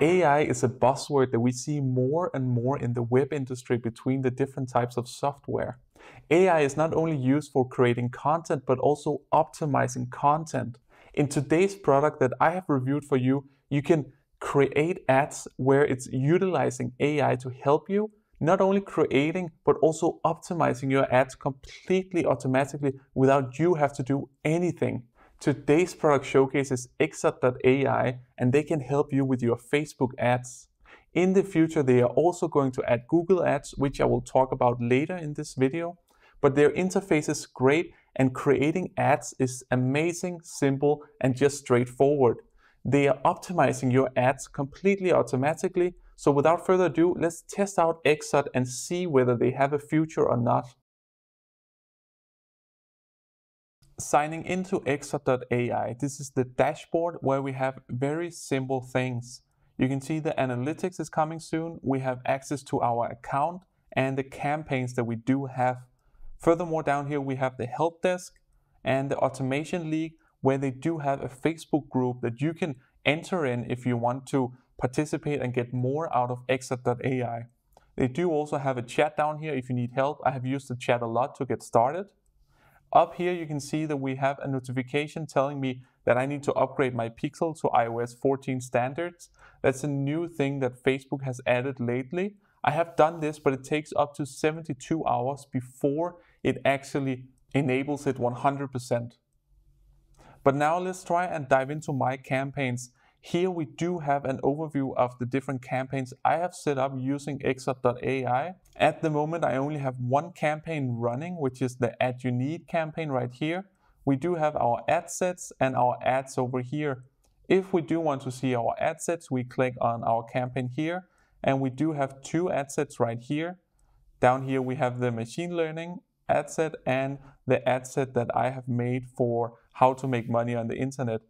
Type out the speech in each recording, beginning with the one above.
AI is a buzzword that we see more and more in the web industry between the different types of software. AI is not only used for creating content, but also optimizing content. In today's product that I have reviewed for you, you can create ads where it's utilizing AI to help you, not only creating, but also optimizing your ads completely automatically without you have to do anything. Today's product showcases Exod.ai, and they can help you with your Facebook ads. In the future, they are also going to add Google ads, which I will talk about later in this video. But their interface is great, and creating ads is amazing, simple, and just straightforward. They are optimizing your ads completely automatically. So without further ado, let's test out Exod and see whether they have a future or not. Signing into Exod.ai, this is the dashboard where we have very simple things. You can see the analytics is coming soon. We have access to our account and the campaigns that we do have. Furthermore, down here we have the help desk and the automation league, where they do have a Facebook group that you can enter in if you want to participate and get more out of Exod.ai. They do also have a chat down here if you need help. I have used the chat a lot to get started. Up here you can see that we have a notification telling me that I need to upgrade my Pixel to iOS 14 standards. That's a new thing that Facebook has added lately. I have done this, but it takes up to 72 hours before it actually enables it 100%. But now let's try and dive into my campaigns. Here we do have an overview of the different campaigns I have set up using Exod.ai. At the moment, I only have one campaign running, which is the AdYouNeed campaign right here. We do have our ad sets and our ads over here. If we do want to see our ad sets, we click on our campaign here, and we do have two ad sets right here. Down here we have the machine learning ad set and the ad set that I have made for how to make money on the internet.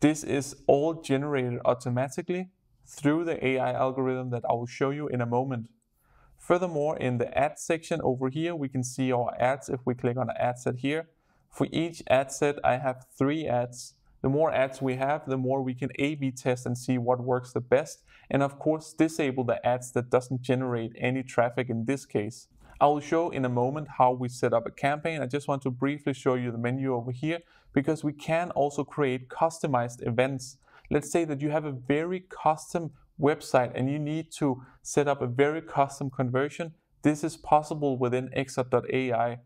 This is all generated automatically through the AI algorithm that I will show you in a moment. Furthermore, in the ad section over here, we can see our ads if we click on the ad set here. For each ad set, I have 3 ads. The more ads we have, the more we can A/B test and see what works the best. And of course, disable the ads that doesn't generate any traffic in this case. I will show in a moment how we set up a campaign. I just want to briefly show you the menu over here, because we can also create customized events. Let's say that you have a very custom website and you need to set up a very custom conversion. This is possible within Exod.ai.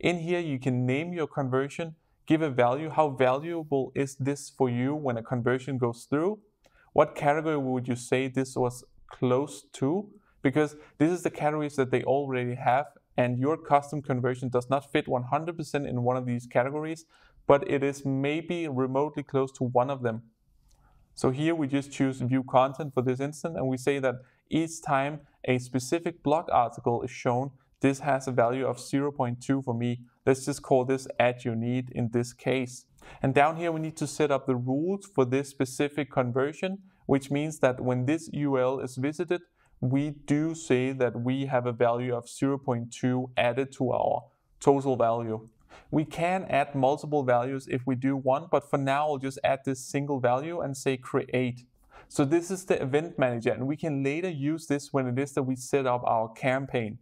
In here, you can name your conversion, give a value. How valuable is this for you when a conversion goes through? What category would you say this was close to? Because this is the categories that they already have, and your custom conversion does not fit 100% in one of these categories, but it is maybe remotely close to one of them. So here we just choose view content for this instance, and we say that each time a specific blog article is shown, this has a value of 0.2 for me. Let's just call this ad you need in this case. And down here we need to set up the rules for this specific conversion, which means that when this URL is visited, we do say that we have a value of 0.2 added to our total value. We can add multiple values if we do want, but for now I'll just add this single value and say create. So this is the event manager, and we can later use this when it is that we set up our campaign.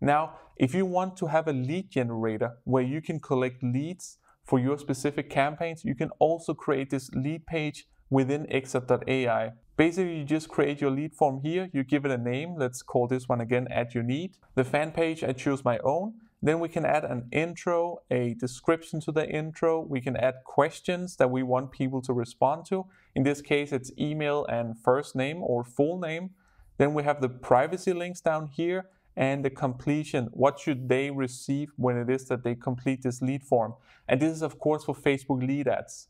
Now, if you want to have a lead generator where you can collect leads for your specific campaigns, you can also create this lead page within Exod.ai. Basically, you just create your lead form here, you give it a name. Let's call this one again AdYouNeed. The fan page, I choose my own. Then we can add an intro, a description to the intro. We can add questions that we want people to respond to. In this case, it's email and first name or full name. Then we have the privacy links down here and the completion. What should they receive when it is that they complete this lead form? And this is of course for Facebook lead ads.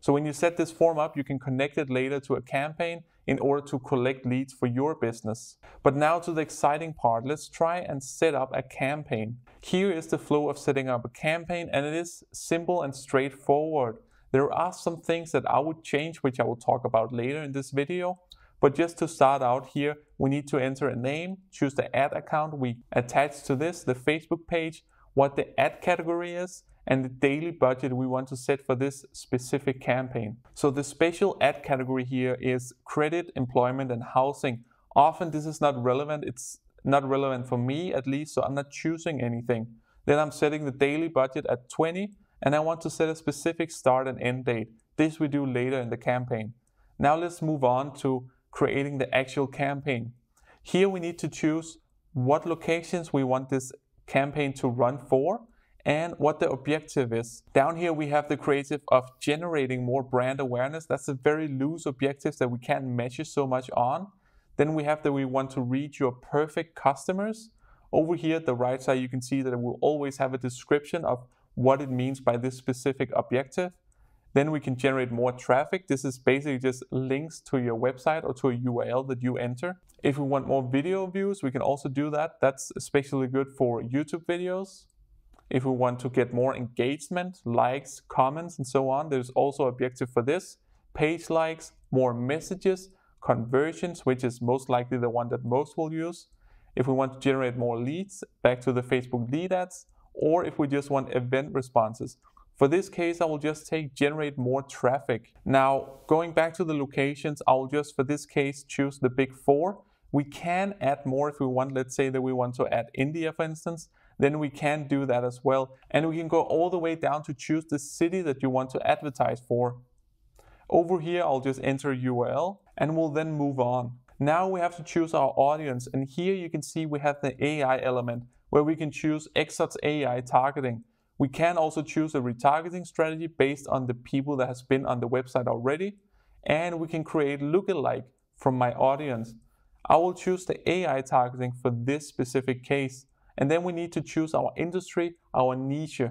So when you set this form up, you can connect it later to a campaign in order to collect leads for your business. But now to the exciting part, let's try and set up a campaign. Here is the flow of setting up a campaign, and it is simple and straightforward. There are some things that I would change, which I will talk about later in this video. But just to start out here, we need to enter a name, choose the ad account we attach to this, the Facebook page, what the ad category is, and the daily budget we want to set for this specific campaign. So the special ad category here is credit, employment, and housing. Often this is not relevant. It's not relevant for me at least, so I'm not choosing anything. Then I'm setting the daily budget at 20, and I want to set a specific start and end date. This we do later in the campaign. Now let's move on to creating the actual campaign. Here we need to choose what locations we want this campaign to run for and what the objective is. Down here we have the creative of generating more brand awareness. That's a very loose objective that we can't measure so much on. Then we have that we want to reach your perfect customers. Over here at the right side you can see that it will always have a description of what it means by this specific objective. Then we can generate more traffic. This is basically just links to your website or to a URL that you enter. If we want more video views, we can also do that. That's especially good for YouTube videos. If we want to get more engagement, likes, comments, and so on, there's also an objective for this. Page likes, more messages, conversions, which is most likely the one that most will use. If we want to generate more leads, back to the Facebook lead ads, or if we just want event responses. For this case, I will just take generate more traffic. Now, going back to the locations, I'll just for this case choose the big four. We can add more if we want. Let's say that we want to add India, for instance, then we can do that as well. And we can go all the way down to choose the city that you want to advertise for. Over here, I'll just enter URL and we'll then move on. Now we have to choose our audience. And here you can see we have the AI element where we can choose Exod.ai targeting. We can also choose a retargeting strategy based on the people that has been on the website already. And we can create lookalike from my audience. I will choose the AI targeting for this specific case. And then we need to choose our industry, our niche.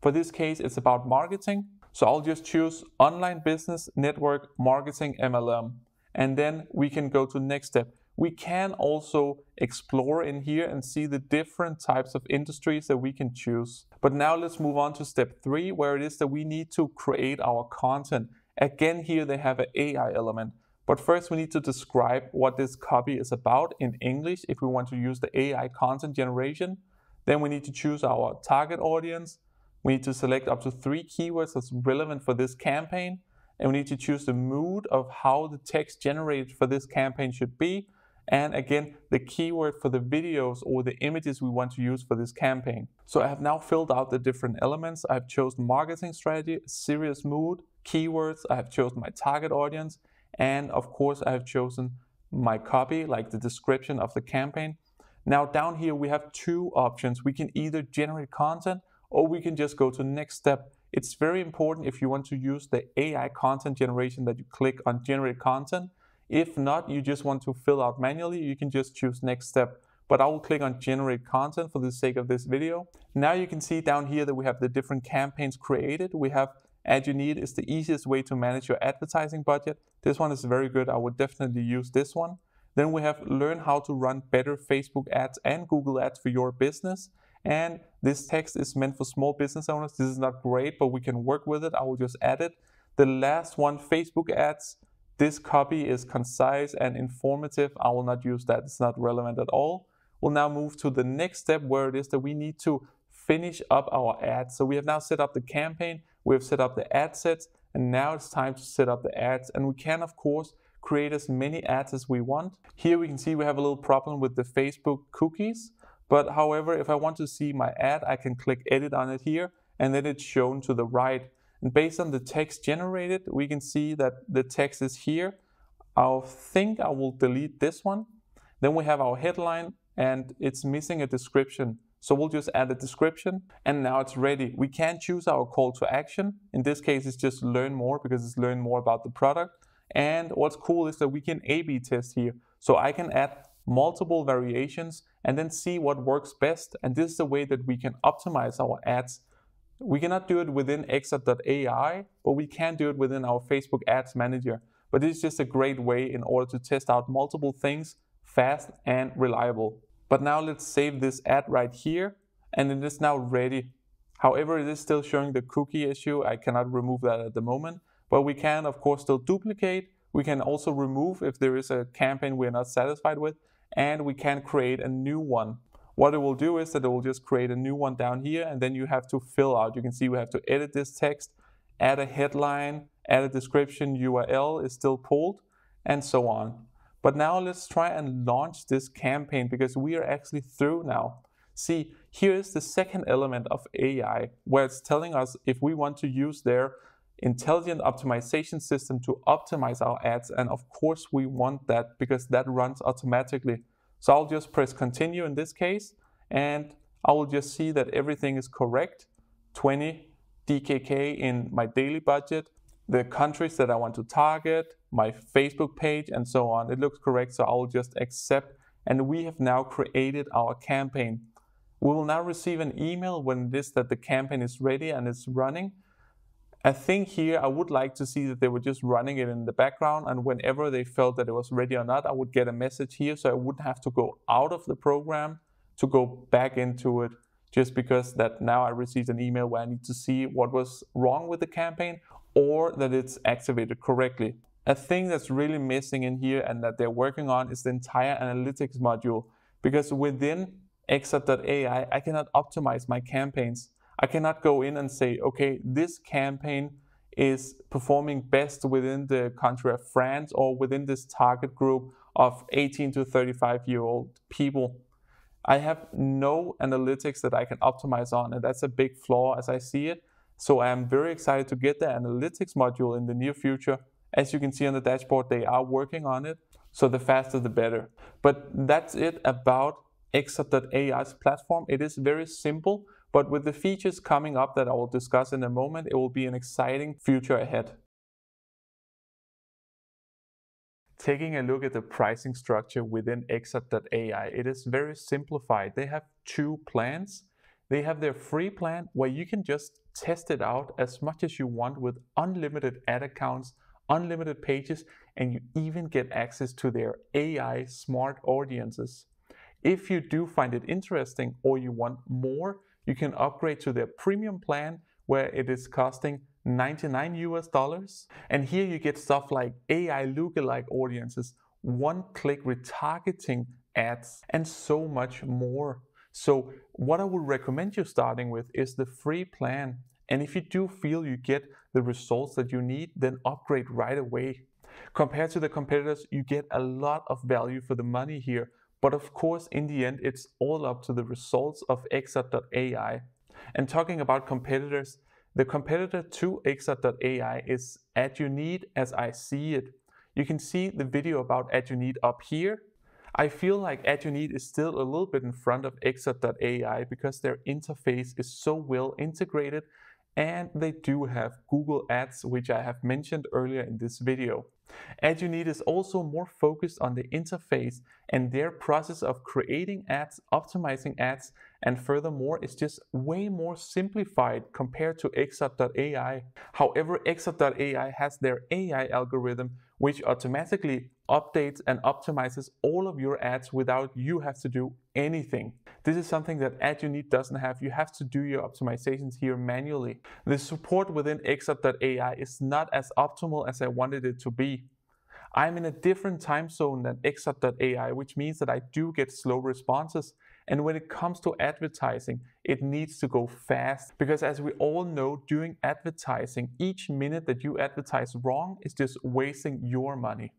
For this case, it's about marketing. So I'll just choose online business, network, marketing, MLM. And then we can go to next step. We can also explore in here and see the different types of industries that we can choose. But now let's move on to step 3, where it is that we need to create our content. Again, here they have an AI element. But first we need to describe what this copy is about in English if we want to use the AI content generation. Then we need to choose our target audience. We need to select up to 3 keywords that's relevant for this campaign. And we need to choose the mood of how the text generated for this campaign should be. And again, the keyword for the videos or the images we want to use for this campaign. So I have now filled out the different elements. I have chosen marketing strategy, serious mood, keywords. I have chosen my target audience. And of course, I have chosen my copy, like the description of the campaign. Now down here, we have 2 options. We can either generate content or we can just go to next step. It's very important if you want to use the AI content generation that you click on generate content. If not, you just want to fill out manually, you can just choose next step. But I will click on generate content for the sake of this video. Now you can see down here that we have the different campaigns created. We have AdYouNeed is the easiest way to manage your advertising budget. This one is very good. I would definitely use this one. Then we have learn how to run better Facebook ads and Google ads for your business. And this text is meant for small business owners. This is not great, but we can work with it. I will just add it. The last one, Facebook ads. This copy is concise and informative. I will not use that. It's not relevant at all. We'll now move to the next step where it is that we need to finish up our ads. So we have now set up the campaign. We have set up the ad sets. And now it's time to set up the ads. And we can, of course, create as many ads as we want. Here we can see we have a little problem with the Facebook cookies. But however, if I want to see my ad, I can click edit on it here. And then it's shown to the right. And based on the text generated, we can see that the text is here. I think I will delete this one. Then we have our headline and it's missing a description. So we'll just add a description and now it's ready. We can choose our call to action. In this case, it's just learn more because it's learn more about the product. And what's cool is that we can A/B test here. So I can add multiple variations and then see what works best. And this is the way that we can optimize our ads. We cannot do it within Exod.ai, but we can do it within our Facebook Ads Manager. But it's just a great way in order to test out multiple things fast and reliable. But now let's save this ad right here, and it is now ready. However, it is still showing the cookie issue. I cannot remove that at the moment, but we can of course still duplicate. We can also remove if there is a campaign we are not satisfied with, and we can create a new one. What it will do is that it will just create a new one down here, and then you have to fill out. You can see we have to edit this text, add a headline, add a description, URL is still pulled, and so on. But now let's try and launch this campaign, because we are actually through now. See, here is the second element of AI, where it's telling us if we want to use their intelligent optimization system to optimize our ads. And of course we want that, because that runs automatically. So I'll just press continue in this case, and I will just see that everything is correct. 20 DKK in my daily budget, the countries that I want to target, my Facebook page, and so on. It looks correct, so I'll just accept, and we have now created our campaign. We will now receive an email when it is that the campaign is ready and it's running. I think here I would like to see that they were just running it in the background, and whenever they felt that it was ready or not, I would get a message here, so I wouldn't have to go out of the program to go back into it, just because that now I received an email where I need to see what was wrong with the campaign, or that it's activated correctly. A thing that's really missing in here and that they're working on is the entire analytics module, because within Exod.ai, I cannot optimize my campaigns. I cannot go in and say, okay, this campaign is performing best within the country of France or within this target group of 18 to 35-year-old people. I have no analytics that I can optimize on, and that's a big flaw as I see it. So I am very excited to get the analytics module in the near future. As you can see on the dashboard, they are working on it, so the faster the better. But that's it about Exod.ai's platform. It is very simple, but with the features coming up that I will discuss in a moment, it will be an exciting future ahead. Taking a look at the pricing structure within Exod.ai, it is very simplified. They have two plans. They have their free plan, where you can just test it out as much as you want with unlimited ad accounts, unlimited pages, and you even get access to their AI smart audiences. If you do find it interesting or you want more, you can upgrade to their premium plan, where it is costing $99. And here you get stuff like AI lookalike audiences, one-click retargeting ads, and so much more. So what I would recommend you starting with is the free plan. And if you do feel you get the results that you need, then upgrade right away. Compared to the competitors, you get a lot of value for the money here. But of course, in the end, it's all up to the results of Exod.ai. And talking about competitors, the competitor to Exod.ai is AdYouNeed as I see it. You can see the video about AdYouNeed up here. I feel like AdYouNeed is still a little bit in front of Exod.ai because their interface is so well integrated, and they do have Google Ads, which I have mentioned earlier in this video. AdYouNeed is also more focused on the interface and their process of creating ads, optimizing ads, and furthermore, it's just way more simplified compared to Exod.ai. However, Exod.ai has their AI algorithm, which automatically updates and optimizes all of your ads without you have to do anything. This is something that AdYouNeed doesn't have. You have to do your optimizations here manually. The support within Exod.ai is not as optimal as I wanted it to be. I'm in a different time zone than Exod.ai, which means that I do get slow responses. And when it comes to advertising, it needs to go fast, because as we all know, doing advertising, each minute that you advertise wrong is just wasting your money.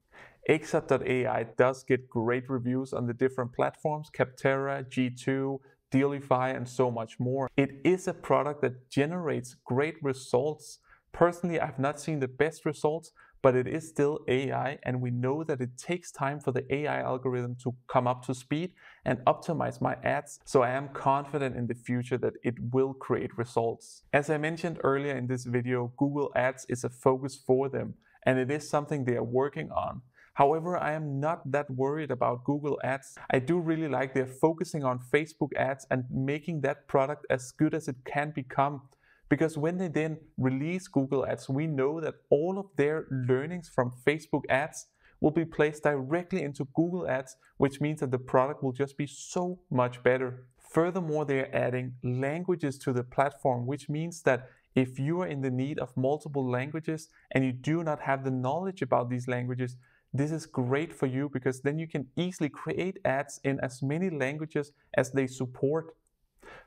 Exod.ai does get great reviews on the different platforms, Capterra, G2, Dealify, and so much more. It is a product that generates great results. Personally, I've not seen the best results, but it is still AI, and we know that it takes time for the AI algorithm to come up to speed and optimize my ads. So I am confident in the future that it will create results. As I mentioned earlier in this video, Google Ads is a focus for them, and it is something they are working on. However, I am not that worried about Google Ads. I do really like they're focusing on Facebook ads and making that product as good as it can become. Because when they then release Google Ads, we know that all of their learnings from Facebook ads will be placed directly into Google Ads, which means that the product will just be so much better. Furthermore, they are adding languages to the platform, which means that if you are in the need of multiple languages and you do not have the knowledge about these languages, This is great for you because then you can easily create ads in as many languages as they support.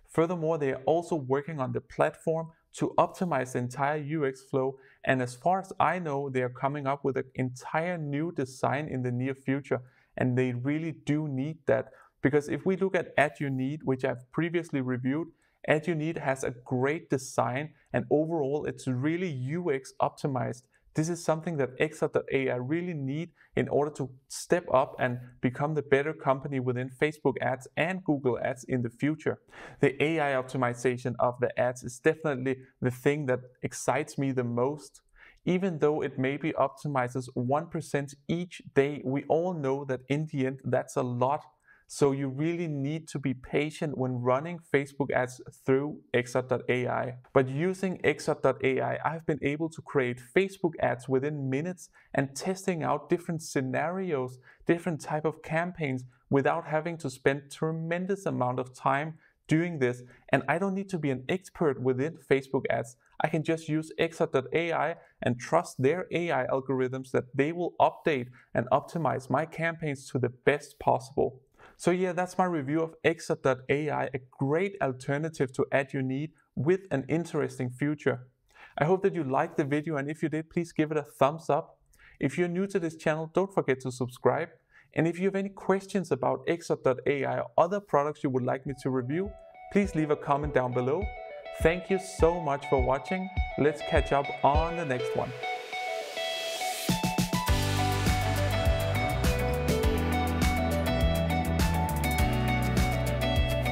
Furthermore, they are also working on the platform to optimize the entire UX flow, and as far as I know, they are coming up with an entire new design in the near future, and they really do need that. Because if we look at AdYouNeed, which I've previously reviewed, AdYouNeed has a great design and overall it's really UX optimized. This is something that Exod.ai really need in order to step up and become the better company within Facebook ads and Google ads in the future. The AI optimization of the ads is definitely the thing that excites me the most. Even though it maybe optimizes 1% each day, we all know that in the end that's a lot. So you really need to be patient when running Facebook ads through Exod.ai. But using Exod.ai, I've been able to create Facebook ads within minutes and testing out different scenarios, different type of campaigns without having to spend tremendous amount of time doing this. And I don't need to be an expert within Facebook ads. I can just use Exod.ai and trust their AI algorithms that they will update and optimize my campaigns to the best possible. So yeah, that's my review of Exod.ai, a great alternative to AdYouNeed with an interesting future. I hope that you liked the video, and if you did, please give it a thumbs up. If you're new to this channel, don't forget to subscribe. And if you have any questions about Exod.ai or other products you would like me to review, please leave a comment down below. Thank you so much for watching. Let's catch up on the next one.